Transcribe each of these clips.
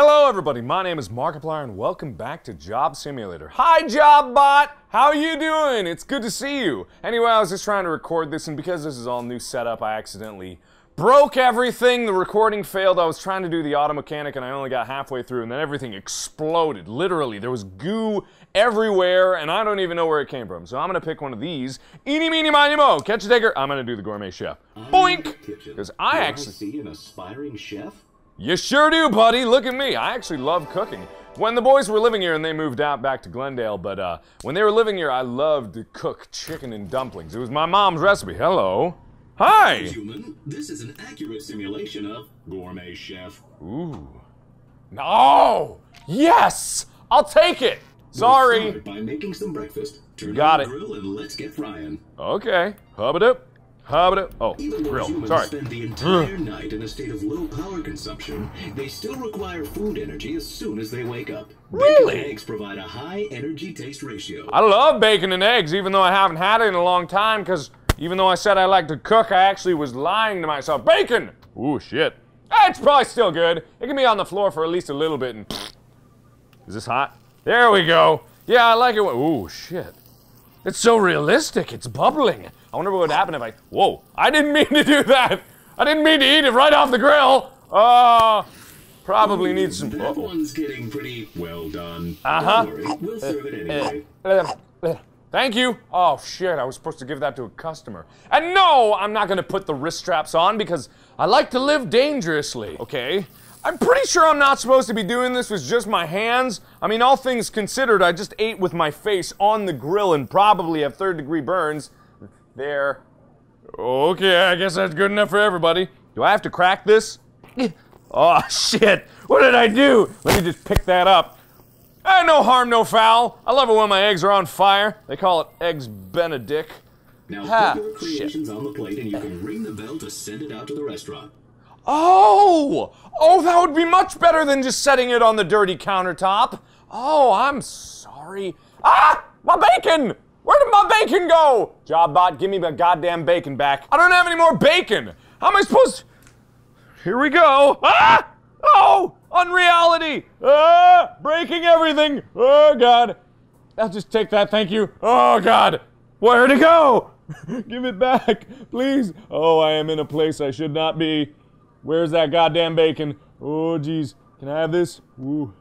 Hello everybody, my name is Markiplier and welcome back to Job Simulator. Hi JobBot! How you doing? It's good to see you! Anyway, I was just trying to record this and because this is all new setup, I accidentally broke everything. The recording failed. I was trying to do the auto mechanic and I only got halfway through and then everything exploded. Literally, there was goo everywhere and I don't even know where it came from. So I'm gonna pick one of these. Eeny, meeny, miny, mo! Catch a digger. I'm gonna do the gourmet chef. Boink! Because I actually see an aspiring chef. You sure do, buddy. Look at me. I actually love cooking. When the boys were living here, and they moved out back to Glendale, but when they were living here, I loved to cook chicken and dumplings. It was my mom's recipe. Hello. Hi. Human, this is an accurate simulation of Gourmet Chef. Ooh. No. Yes. I'll take it. Sorry. We'll start by making some breakfast. Turn Got on it. The grill and let's get frying. Okay. Hub-a-doop. Oh, even though humans spend the entire night in a state of low power consumption, they still require food energy as soon as they wake up. Really? Bacon and eggs provide a high energy taste ratio. I love bacon and eggs, even though I haven't had it in a long time, because even though I said I like to cook, I actually was lying to myself. Bacon! Ooh, shit. It's probably still good. It can be on the floor for at least a little bit and... Is this hot? There we go. Yeah, I like it when... Ooh, shit. It's so realistic, it's bubbling. I wonder what would happen if I... Whoa, I didn't mean to do that. I didn't mean to eat it right off the grill. Probably need some... That one's getting pretty well done. We'll serve it anyway. Thank you. Oh, shit, I was supposed to give that to a customer. And no, I'm not gonna put the wrist straps on because I like to live dangerously. Okay, I'm pretty sure I'm not supposed to be doing this with just my hands. I mean, all things considered, I just ate with my face on the grill and probably have third-degree burns. There. Okay, I guess that's good enough for everybody. Do I have to crack this? Oh, shit. What did I do? Let me just pick that up. Eh, no harm, no foul. I love it when my eggs are on fire. They call it Eggs Benedict. Now put your creations on the plate and you can ring the bell to send it out to the restaurant. Oh! Oh, that would be much better than just setting it on the dirty countertop. Oh, I'm sorry. Ah! My bacon! Where did my bacon go? JobBot, give me my goddamn bacon back. I don't have any more bacon. How am I supposed to... Here we go. Ah! Oh! Unreality! Ah! Breaking everything! Oh, God. I'll just take that, thank you. Oh, God. Where'd it go? Give it back, please. Oh, I am in a place I should not be. Where's that goddamn bacon? Oh, jeez. Can I have this? Ooh.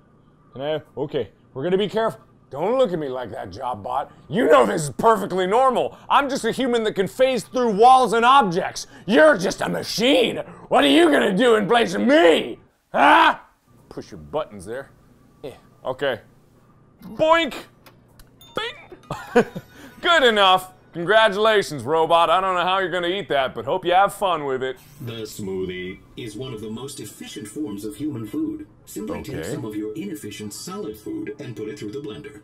Can I have... Okay. We're gonna be careful. Don't look at me like that, JobBot. You know this is perfectly normal. I'm just a human that can phase through walls and objects. You're just a machine. What are you gonna do in place of me? Huh? Push your buttons there. Yeah. Okay. Boink! Bing! Good enough. Congratulations, robot. I don't know how you're gonna eat that, but hope you have fun with it. The smoothie is one of the most efficient forms of human food. Simply take some of your inefficient solid food and put it through the blender.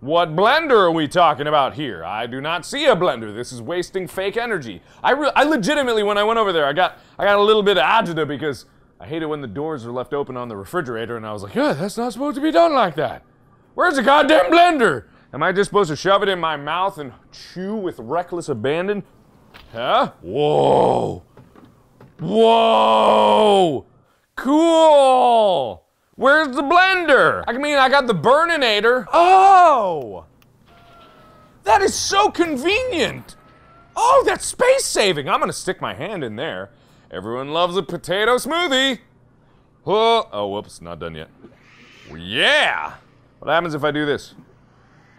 What blender are we talking about here? I do not see a blender. This is wasting fake energy. I legitimately, when I went over there, I got a little bit of agita because I hated when the doors were left open on the refrigerator, and I was like, yeah, that's not supposed to be done like that. Where's the goddamn blender? Am I just supposed to shove it in my mouth and chew with reckless abandon? Huh? Whoa! Whoa! Cool! Where's the blender? I mean, I got the Burninator. Oh! That is so convenient! Oh, that's space saving! I'm gonna stick my hand in there. Everyone loves a potato smoothie! Oh, whoops, not done yet. Yeah! What happens if I do this?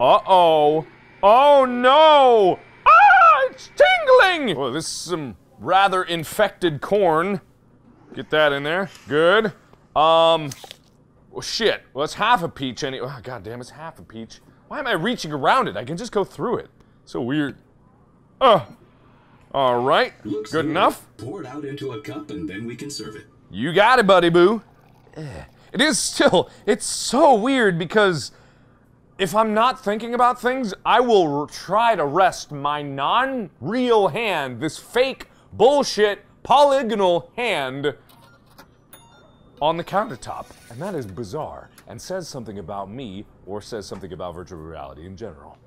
Uh-oh. Oh, no! Ah, it's tingling! Well, this is some rather infected corn. Get that in there. Good. Well, shit. Well, it's half a peach anyway. Oh, goddamn, it's half a peach. Why am I reaching around it? I can just go through it. So weird. All right. Looks good enough. Pour it out into a cup, and then we can serve it. You got it, buddy boo. It is still... It's so weird because... If I'm not thinking about things, I will try to rest my non-real hand, this fake, bullshit, polygonal hand, on the countertop. And that is bizarre, and says something about me, or says something about virtual reality in general.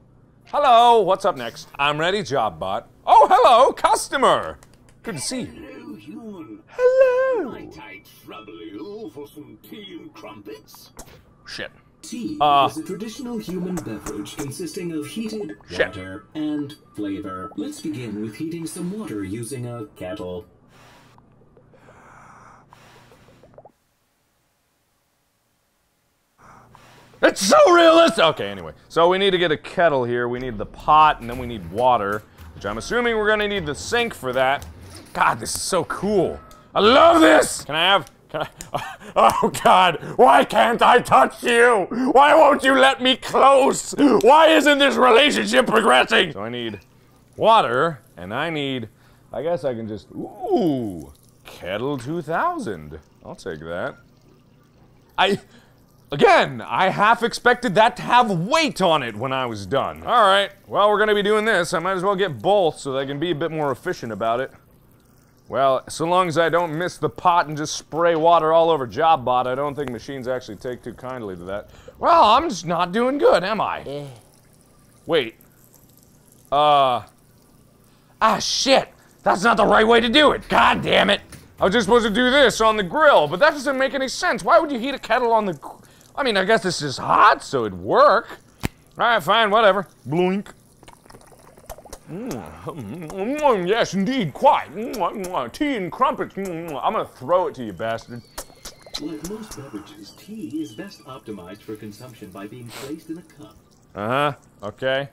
Hello, what's up next? I'm ready, JobBot. Oh, hello, customer! Good to see you. Hello, human. Hello! Might I trouble you for some tea and crumpets? Shit. Tea is a traditional human beverage consisting of heated water and flavor. Let's begin with heating some water using a kettle. It's so realistic! Okay, anyway. So we need to get a kettle here. We need the pot, and then we need water, which I'm assuming we're gonna need the sink for that. God, this is so cool. I love this! Oh God, why can't I touch you? Why won't you let me close? Why isn't this relationship progressing? So I need water, and I need, I guess I can just, ooh, Kettle 2000. I'll take that. Again, I half expected that to have weight on it when I was done. All right, well, we're gonna be doing this. I might as well get both so that I can be a bit more efficient about it. Well, so long as I don't miss the pot and just spray water all over JobBot, I don't think machines actually take too kindly to that. Well, I'm just not doing good, am I? Wait. Ah, shit! That's not the right way to do it! God damn it! I was just supposed to do this on the grill, but that doesn't make any sense. Why would you heat a kettle on the... I mean, I guess this is hot, so it'd work. Alright, fine, whatever. Blink. Mm, yes, indeed, quite. Tea and crumpets. I'm gonna throw it to you, bastard. Like most beverages, tea is best optimized for consumption by being placed in a cup. Okay.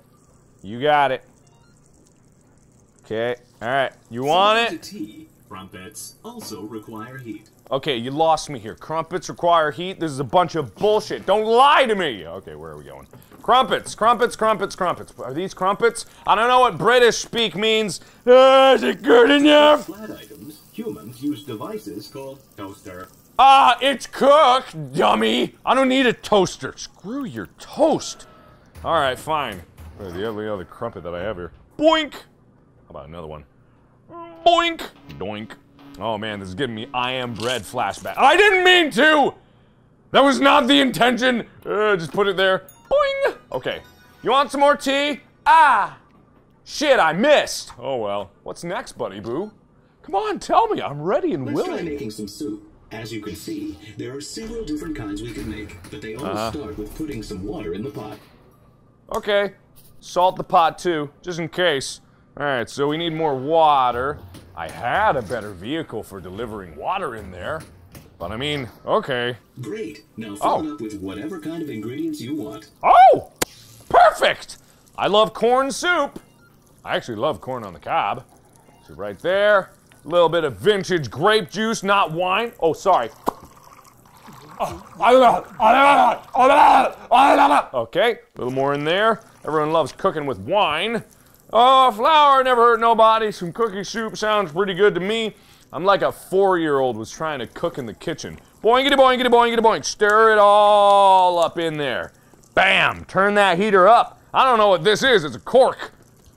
You got it. Okay, alright. You want it? Tea, crumpets also require heat. Okay, you lost me here. Crumpets require heat. This is a bunch of bullshit. Don't lie to me! Okay, where are we going? Crumpets, crumpets, crumpets, crumpets. Are these crumpets? I don't know what British speak means. Is it good enough? Flat items, humans use devices called toaster. Ah, it's cooked, dummy! I don't need a toaster. Screw your toast. Alright, fine. Where's the other crumpet that I have here? Boink! How about another one? Boink! Doink. Oh man, this is giving me I Am Bread flashback. I didn't mean to! That was not the intention! Just put it there. Boing! Okay. You want some more tea? Ah! Shit, I missed! Oh well. What's next, buddy boo? Come on, tell me, I'm ready and willing. Let's try making some soup. As you can see, there are several different kinds we can make, but they all start with putting some water in the pot. Okay. Salt the pot too, just in case. Alright, so we need more water. I had a better vehicle for delivering water in there, but I mean, okay. Great. Now fill it up with whatever kind of ingredients you want. Oh! Perfect! I love corn soup. I actually love corn on the cob. So right there, a little bit of vintage grape juice, not wine. Oh, sorry. Okay, a little more in there. Everyone loves cooking with wine. Oh, flour never hurt nobody. Some cookie soup sounds pretty good to me. I'm like a four-year-old was trying to cook in the kitchen. Boingity, boingity, boingity, boing. Stir it all up in there. Bam! Turn that heater up. I don't know what this is. It's a cork.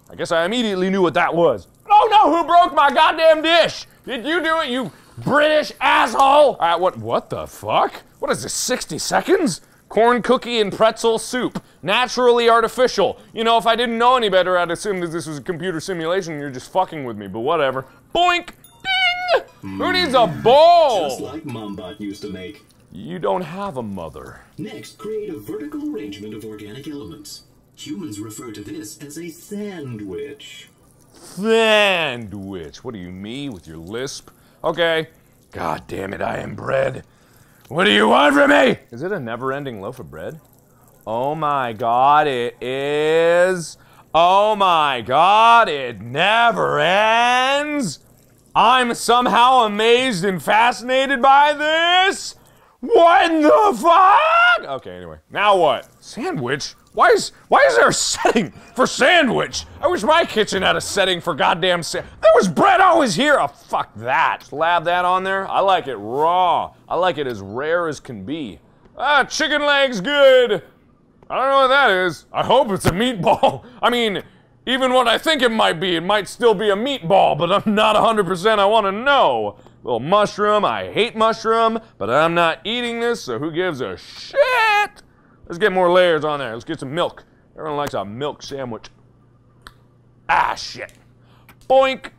I guess I immediately knew what that was. Oh no! Who broke my goddamn dish? Did you do it, you British asshole? All right, what the fuck? What is this? 60 seconds? Corn cookie and pretzel soup. Naturally artificial. You know, if I didn't know any better, I'd assume that this was a computer simulation and you're just fucking with me, but whatever. Boink! Ding! Who needs a bowl? Just like Mombot used to make. You don't have a mother. Next, create a vertical arrangement of organic elements. Humans refer to this as a sandwich. Sandwich. What do you mean with your lisp? Okay. God damn it, I am bread. What do you want from me? Is it a never-ending loaf of bread? Oh my God, it is. Oh my God, it never ends. I'm somehow amazed and fascinated by this. What the fuck? Okay, anyway, now what? Sandwich? Why is there a setting for sandwich? I wish my kitchen had a setting for goddamn sandwich. There was bread always here! Oh, fuck that. Slab that on there. I like it raw. I like it as rare as can be. Ah, chicken legs good. I don't know what that is. I hope it's a meatball. I mean, even what I think it might be, it might still be a meatball, but I'm not 100% I want to know. Little mushroom. I hate mushroom, but I'm not eating this, so who gives a shit? Let's get more layers on there. Let's get some milk. Everyone likes a milk sandwich. Ah, shit. Boink.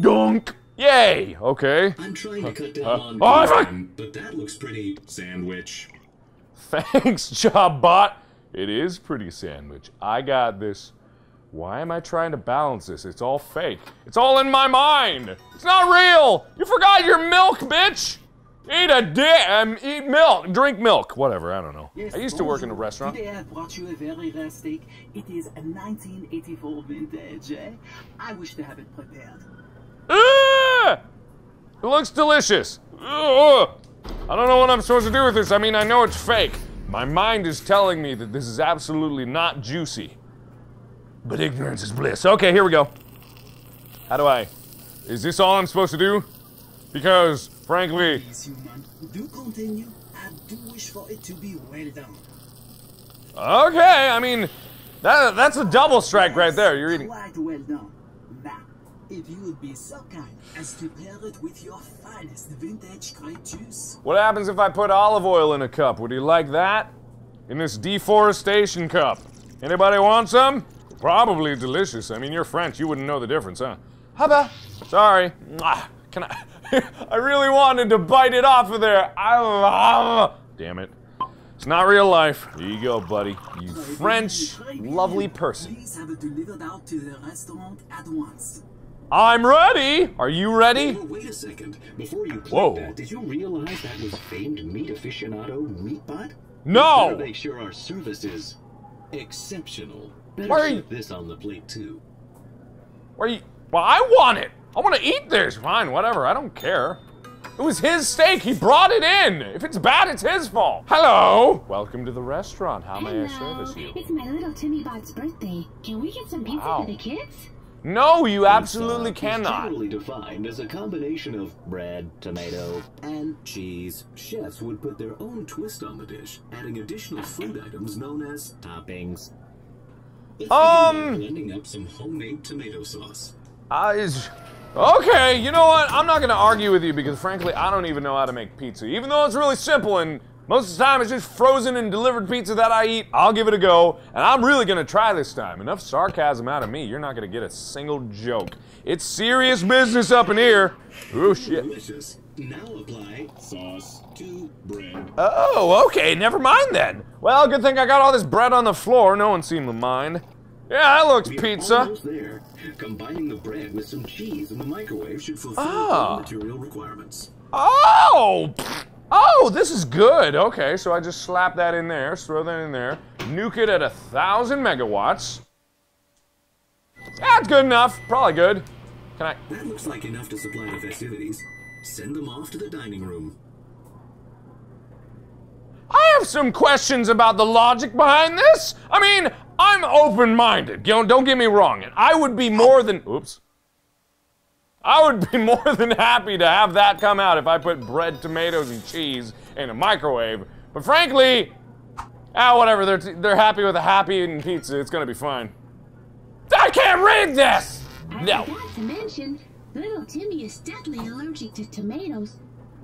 Dunk. Yay! Okay. I'm trying to cut down on time, but that looks pretty sandwich. Thanks, Job Bot. It is pretty sandwich. I got this. Why am I trying to balance this? It's all fake. It's all in my mind. It's not real. You forgot your milk, bitch. Eat a dick. Eat milk. Drink milk. Whatever. I don't know. Yes, I used to work in a restaurant. Today I brought you a very rare steak. It is a 1984 vintage. Eh? I wish to have it prepared. It looks delicious. I don't know what I'm supposed to do with this. I mean, I know it's fake. My mind is telling me that this is absolutely not juicy. But ignorance is bliss. Okay, here we go. How do I... Is this all I'm supposed to do? Because, frankly... Please, human, do continue. I do wish for it to be well done. Okay, I mean... That's a double strike right there. You're eating... Quite well done. Now, if you would be so kind as to pair it with your finest vintage grape juice. What happens if I put olive oil in a cup? Would you like that? In this deforestation cup. Anybody want some? Probably delicious. I mean, you're French. You wouldn't know the difference, huh? Hubba. Sorry. Can I? I really wanted to bite it off of there. Damn it. It's not real life. Here you go, buddy. You French lovely person. Please have it delivered out to the restaurant at once. I'm ready. Are you ready? Wait a second. Before you click that, did you realize that was famed meat aficionado Meatbot? No. Better make sure our service is exceptional. Why are you this on the plate too? Why are you? Well, I want it. I want to eat this. Fine, whatever. I don't care. It was his steak. He brought it in. If it's bad, it's his fault. Hello. Welcome to the restaurant. How may I service you? It's my little Timmy Bot's birthday. Can we get some pizza for the kids? No, you absolutely cannot. Totally defined as a combination of bread, tomato, and cheese. Chefs would put their own twist on the dish, adding additional food items known as toppings. Blending up some homemade tomato sauce. Okay, you know what? I'm not gonna argue with you because frankly, I don't even know how to make pizza. Even though it's really simple and most of the time it's just frozen and delivered pizza that I eat, I'll give it a go. And I'm really gonna try this time. Enough sarcasm out of me. You're not gonna get a single joke. It's serious business up in here. Oh, shit. Delicious. Now apply sauce to bread. Oh, okay, never mind then. Well, good thing I got all this bread on the floor. No one seemed to mind. Yeah, that looks pizza. Almost there. Combining the bread with some cheese in the microwave should fulfill all material requirements. Oh, this is good. Okay, so I just slap that in there, throw that in there, nuke it at 1,000 megawatts. That's good enough. Probably good. Can I? That looks like enough to supply the festivities. Send them off to the dining room. I have some questions about the logic behind this. I mean, I'm open-minded. You know, don't get me wrong. I would be more than... Oops. I would be more than happy to have that come out if I put bread, tomatoes, and cheese in a microwave. But frankly, whatever. They're happy with a happy eating pizza. It's gonna be fine. I can't read this! No. I forgot to mention... Little Timmy is deadly allergic to tomatoes.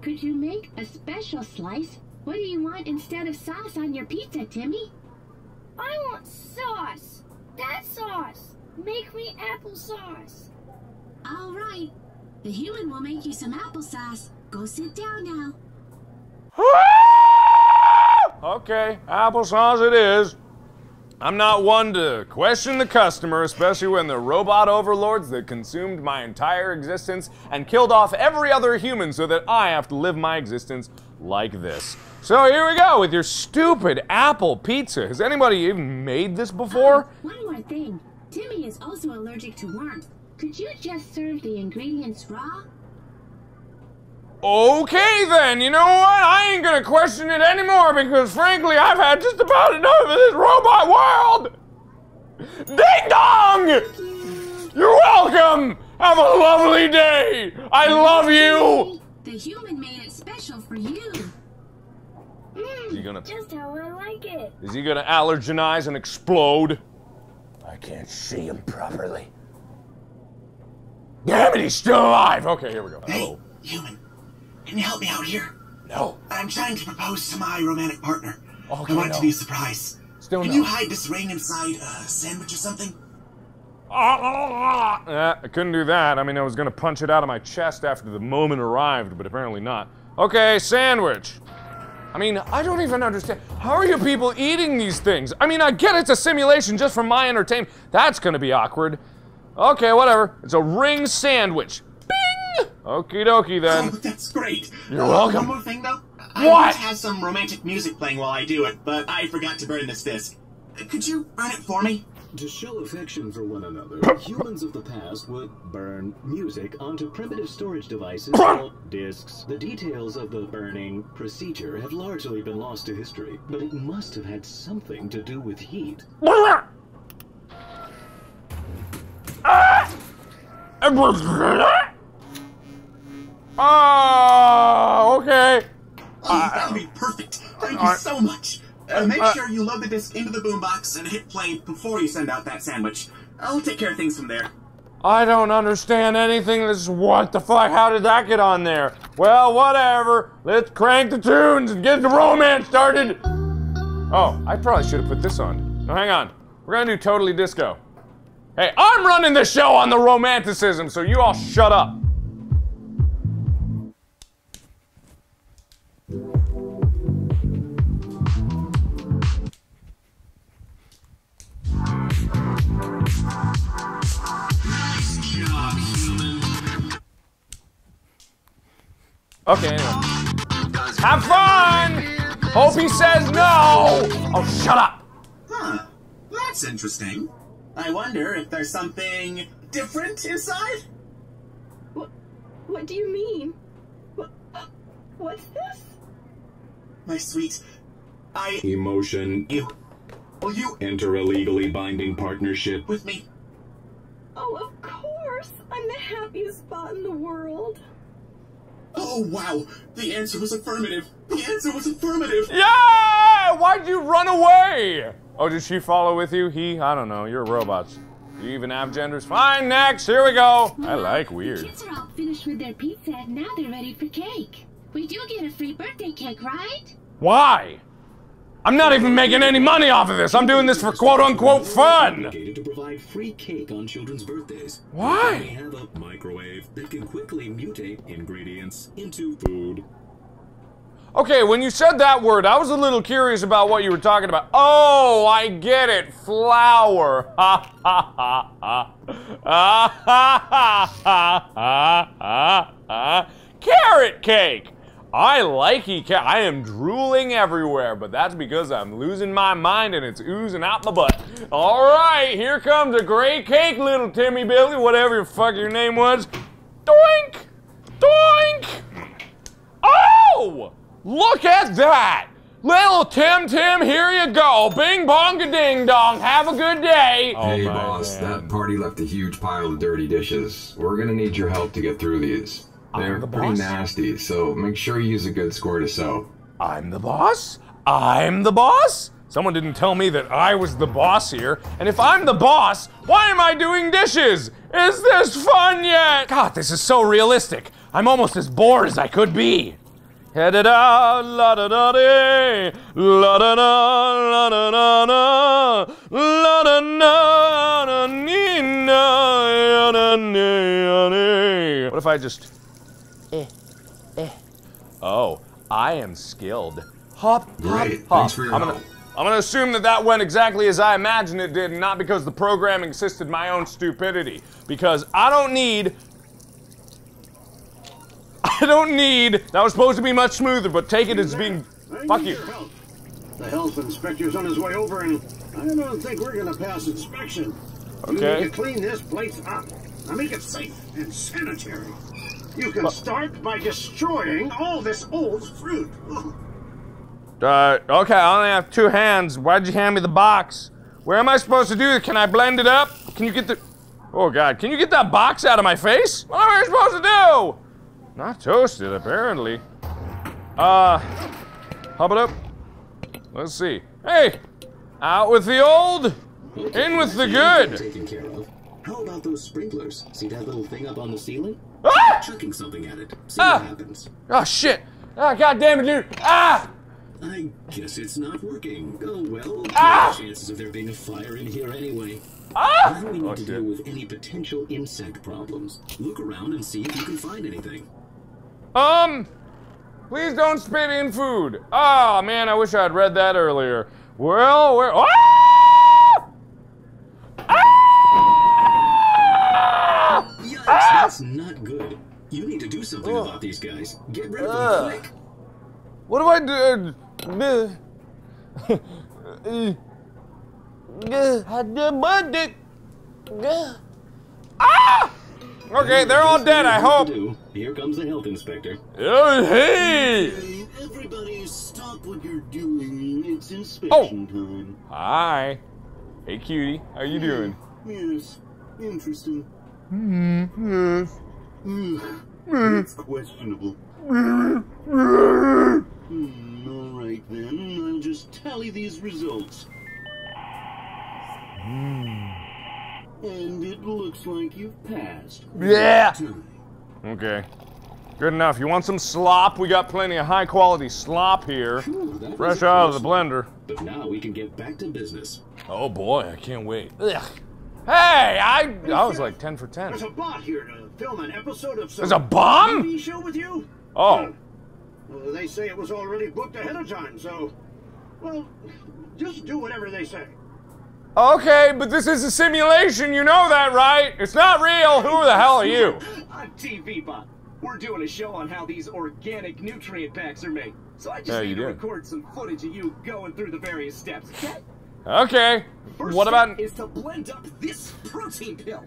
Could you make a special slice? What do you want instead of sauce on your pizza, Timmy? I want sauce. That sauce. Make me applesauce. All right. The human will make you some applesauce. Go sit down now. Okay, applesauce it is. I'm not one to question the customer, especially when the robot overlords that consumed my entire existence and killed off every other human so that I have to live my existence like this. So here we go with your stupid apple pizza. Has anybody even made this before? One more thing. Timmy is also allergic to warmth. Could you just serve the ingredients raw? Okay then, you know what? I ain't gonna question it anymore because frankly, I've had just about enough of this robot world! Ding dong! You're welcome! Have a lovely day! I love you! The human made it special for you. Is he gonna... Just how I like it. Is he gonna allergenize and explode? I can't see him properly. Damn it, he's still alive! Okay, here we go. Hey, human. Can you help me out here? No. I'm trying to propose to my romantic partner. Okay, I want it to be a surprise. Still no. Can you hide this ring inside a sandwich or something? I couldn't do that. I mean, I was gonna punch it out of my chest after the moment arrived, but apparently not. Okay, sandwich. I mean, I don't even understand. How are you people eating these things? I mean, I get it's a simulation just for my entertainment. That's gonna be awkward. Okay, whatever. It's a ring sandwich. Bing! Okie dokie then. Oh, that's great. You're welcome. One more thing though. I have some romantic music playing while I do it, but I forgot to burn this disc. Could you burn it for me? To show affection for one another, humans of the past would burn music onto primitive storage devices called discs. The details of the burning procedure have largely been lost to history, but it must have had something to do with heat. Oh, okay. That'll be perfect. Thank you so much. Make sure you load the disc into the boombox and hit play before you send out that sandwich. I'll take care of things from there. I don't understand anything. This is what the fuck? How did that get on there? Well, whatever. Let's crank the tunes and get the romance started. Oh, I probably should have put this on. No, hang on. We're gonna do Totally Disco. Hey, I'm running the show on the romanticism, so you all shut up. Okay, anyway. Have fun! Hope he says no! Oh, shut up! Huh. That's interesting. I wonder if there's something different inside? What do you mean? What's this? My sweet... Emotion. Will you enter a legally binding partnership with me? Oh, of course! I'm the happiest spot in the world. Oh, wow! The answer was affirmative! The answer was affirmative! Yeah! Why'd you run away? Oh, did she follow with you? He? I don't know. You're robots. Do you even have genders? Fine, next! Here we go! Well, I like weird. The kids are all finished with their pizza and now they're ready for cake. We do get a free birthday cake, right? Why? I'm not even making any money off of this! I'm doing this for quote-unquote fun! ...to provide free cake on children's birthdays. Why? They have a microwave that can quickly mutate ingredients into food. Okay, when you said that word, I was a little curious about what you were talking about. Oh, I get it! Flour! Ha ha ha ha! Ha ha ha ha ha ha! Carrot cake! I like I am drooling everywhere, but that's because I'm losing my mind and it's oozing out my butt. All right, here comes a great cake, little Timmy Billy, whatever the fuck your name was. Doink! Doink! Oh! Look at that! Little Tim Tim, here you go. Bing bong a ding dong. Have a good day. Oh, hey, boss, man. That party left a huge pile of dirty dishes. We're gonna need your help to get through these. They're pretty nasty, so make sure you use a good score to sew. I'm the boss? I'm the boss? Someone didn't tell me that I was the boss here. And if I'm the boss, why am I doing dishes? Is this fun yet? God, this is so realistic. I'm almost as bored as I could be. Ha-da-da, la-da-da-dee, la-da-da, la-da-da-da, la-da-da-da-nee-na, ya-da-nee-ya-nee. What if I just... Oh, I am skilled. Hop, hop, great. Hop. Thanks for your help. I'm gonna assume that that went exactly as I imagined it did, and not because the programming assisted my own stupidity. Because I don't need. That was supposed to be much smoother, but take it as being. Fuck you. The health inspector's on his way over, and I don't think we're gonna pass inspection. Okay. You need to clean this place up. Now make it safe and sanitary. You can start by destroying all this old fruit. Okay, I only have two hands. Why'd you hand me the box? Where am I supposed to do it? Can I blend it up? Can you get the... Oh, God. Can you get that box out of my face? What am I supposed to do? Not toasted, apparently. Hop it up. Let's see. Hey! Out with the old, in with the good. Taken care of. How about those sprinklers? See that little thing up on the ceiling? Ah! Chucking something at it. See what happens. Oh shit! Ah, god damn it, dude! Ah! I guess it's not working. Oh well, ah! The chances of there being a fire in here anyway. Ah! Now we need to deal with any potential insect problems. Look around and see if you can find anything. Please don't spit in food. Ah, man, I wish I had read that earlier. Well, where? Ah! Ah! Yikes, ah! That's not good. You need to do something about these guys. Get rid of them quick. What do I do? Ah! Okay, they're all dead, I hope. Here comes the health inspector. Oh, hey! Everybody stop what you're doing. It's inspection time. Hi. Hey, cutie. How you doing? Yes. Interesting. Mm-hmm. Yes. It's questionable. Alright then, I'll just tally these results. And it looks like you've passed. Yeah! Okay. Good enough. You want some slop? We got plenty of high quality slop here. Fresh out of the blender. But now we can get back to business. Oh boy, I can't wait. Ugh. Hey, I was like 10 for 10. There's a bot here to film an episode of some TV show with you. Oh. Well, they say it was already booked ahead of time, so... Well, just do whatever they say. Okay, but this is a simulation, you know that, right? It's not real, who the hell are you? I'm TV Bot. We're doing a show on how these organic nutrient packs are made. So I just need to record some footage of you going through the various steps, okay? Okay. First step is to blend up this protein pill.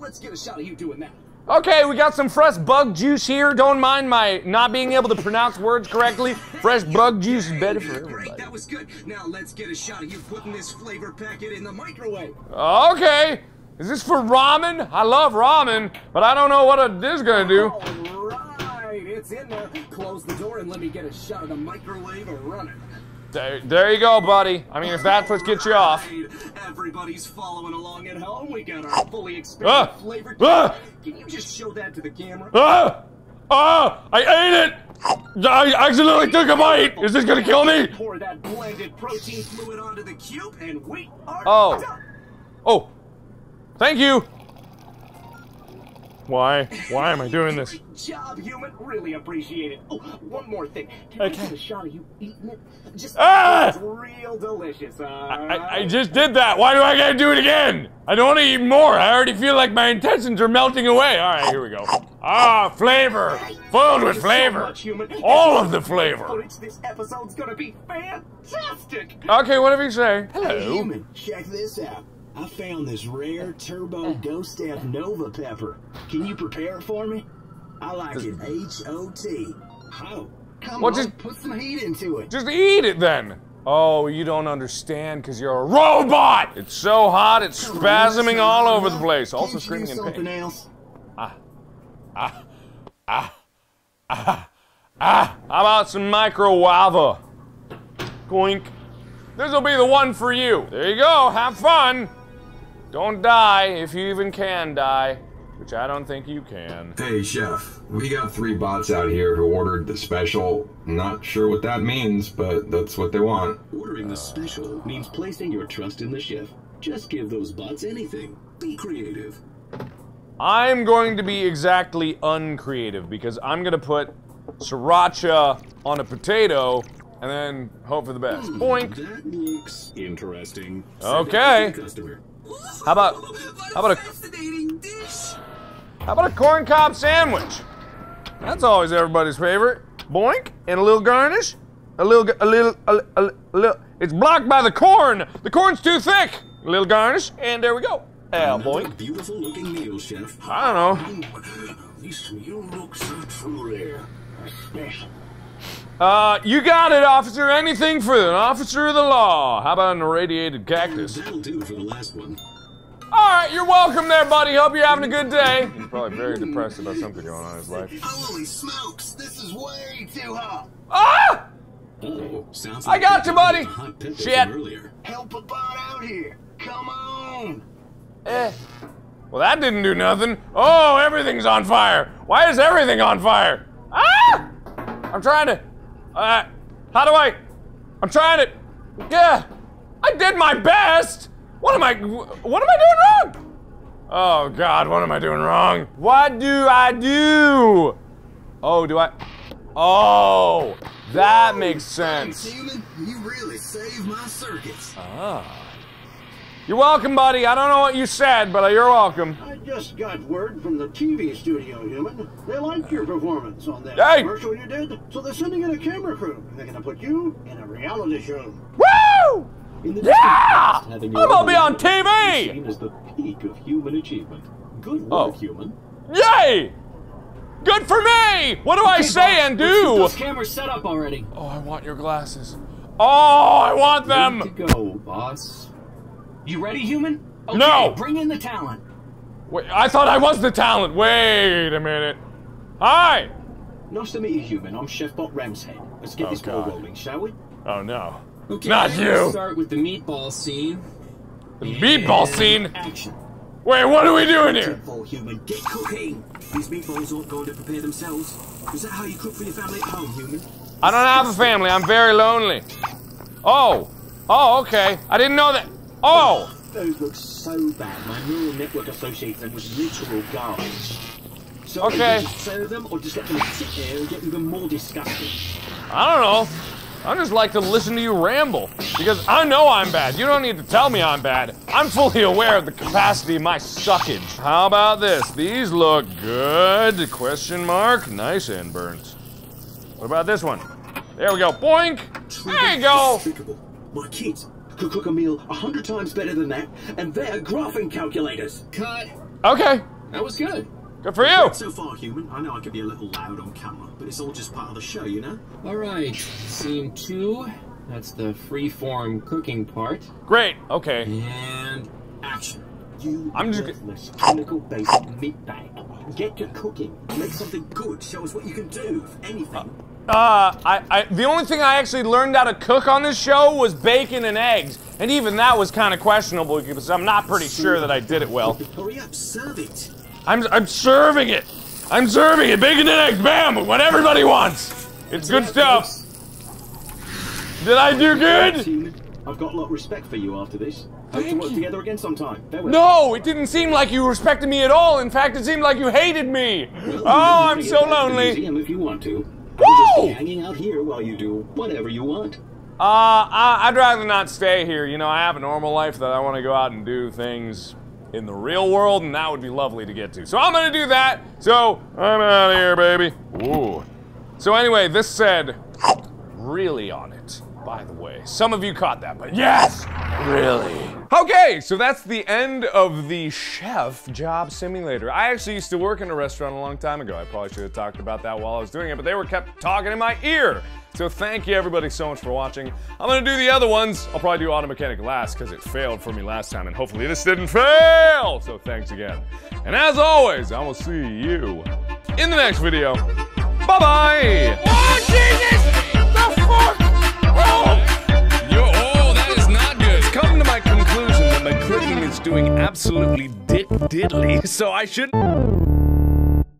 Let's get a shot of you doing that. Okay, we got some fresh bug juice here. Don't mind my not being able to pronounce words correctly. Fresh bug juice is better for everybody. Great, that was good. Now let's get a shot of you putting this flavor packet in the microwave. Okay. Is this for ramen? I love ramen, but I don't know what it is gonna do. All right, it's in there. Close the door and let me get a shot of the microwave running. There you go, buddy. I mean, if that's what gets you off. Everybody's following along at home. We got our fully expanded flavor. Can you just show that to the camera? I ate it! I accidentally took a bite! Is this gonna kill me? Pour that blended protein fluid onto the cube and we are done. Oh. Thank you. Why am I doing this? Great job, human. Really appreciate it. Oh, one more thing. Can I get a shot of you eating it? Just it's real delicious. I just did that. Why do I gotta do it again? I don't want to eat more. I already feel like my intestines are melting away. All right, here we go. Ah, flavor. Filled with flavor. All of the flavor. This episode's gonna be fantastic. Okay, whatever you say. Hello. Human, check this out. I found this rare Turbo Ghost F Nova pepper. Can you prepare it for me? I like it H-O-T. Oh, come on, just put some heat into it. Just eat it then. Oh, you don't understand because you're a robot. It's so hot, it's spasming all over the place. Also screaming in pain. How about some microwava? Goink. This'll be the one for you. There you go, have fun. Don't die, if you even can die, which I don't think you can. Hey, Chef, we got 3 bots out here who ordered the special. Not sure what that means, but that's what they want. Ordering the special means placing your trust in the chef. Just give those bots anything. Be creative. I'm going to be exactly uncreative because I'm gonna put sriracha on a potato and then hope for the best. Boink. That looks interesting. Okay. How about a corn cob sandwich? That's always everybody's favorite. Boink, and a little garnish. A little. It's blocked by the corn. The corn's too thick. A little garnish, and there we go. Boink. Beautiful looking meal, Chef. I don't know. This meal looks truly special. You got it, officer. Anything for an officer of the law. How about an irradiated cactus? That'll do for the last one. All right, you're welcome there, buddy. Hope you're having a good day. He's probably very depressed about something going on in his life. Holy smokes, this is way too hot. Ah! Oh, sounds like I got you, buddy. Shit. Help a bot out here. Come on. Well, that didn't do nothing. Oh, everything's on fire. Why is everything on fire? Ah! I'm trying to. How do I? I'm trying to, yeah. I did my best. What am I doing wrong? Oh God, what am I doing wrong? What do I do? Oh, do I? Oh, that makes sense. Human, you really saved my circuits. Ah. You're welcome, buddy. I don't know what you said, but you're welcome. I just got word from the TV studio, human. They liked your performance on that commercial you did, so they're sending in a camera crew. They're gonna put you in a reality show. Woo! Yeah! I'm gonna be on TV! Seen as the peak of human achievement. Good work, human. Yay! Good for me! What do I say and do? Those cameras set up already. Oh, I want your glasses. Oh, I want them! Good to go, boss. You ready, human? Okay, no! Bring in the talent. Wait, I thought I was the talent. Wait a minute. Hi! Nice to meet you, human. I'm Chefbot Ramshead. Let's get this ball rolling, shall we? Oh, no. Okay, not you! Start with the meatball scene. The meatball scene? Action. Wait, what are we doing here? Human. Get cooking. These meatballs aren't going to prepare themselves. Is that how you cook for your family at home, human? I don't have a family. I'm very lonely. Oh. Oh, okay. I didn't know that. Oh! Those look so bad. My neural network associates them with literal garbage. So okay. Just serve them or just let them sit there and get even more disgusting. I don't know. I just like to listen to you ramble, because I know I'm bad. You don't need to tell me I'm bad. I'm fully aware of the capacity of my suckage. How about this? These look good, question mark. Nice and burnt. What about this one? There we go, boink! There you go! My kids could cook a meal 100 times better than that, and they're graphing calculators. Cut. Okay. That was good. Good for you! So far, human. I know I could be a little loud on camera, but it's all just part of the show, you know? Alright, scene 2. That's the free-form cooking part. Great, okay. And action. You worthless, clinical-based meatbag. Get to cooking. Make something good. Show us what you can do, if anything. The only thing I actually learned how to cook on this show was bacon and eggs. And even that was kind of questionable, because I'm not pretty sure that I did it well. Hurry up, serve it! I'm serving it! I'm serving it! Bacon and eggs, bam! What everybody wants! It's good stuff! Did I do good? I've got a lot of respect for you after this. Hope to work together again sometime. Farewell. No, it didn't seem like you respected me at all. In fact, it seemed like you hated me. Well, oh, I'm so lonely. If you want to. Woo! Just hanging out here while you do whatever you want. I'd rather not stay here. You know, I have a normal life that I want to go out and do things in the real world, and that would be lovely to get to. So I'm gonna do that, so I'm out of here, baby. Ooh. So anyway, this said, really on it, by the way. Some of you caught that, but yes, really. Okay, so that's the end of the Chef Job Simulator. I actually used to work in a restaurant a long time ago. I probably should have talked about that while I was doing it, but they were kept talking in my ear. So thank you everybody so much for watching. I'm gonna do the other ones. I'll probably do Auto Mechanic last because it failed for me last time, and hopefully this didn't fail. So thanks again. And as always, I will see you in the next video. Bye-bye. Oh, Jesus! The fuck? Oh! Yo, oh, that is not good. It's come to my conclusion that my clicking is doing absolutely diddly, so I shouldn't.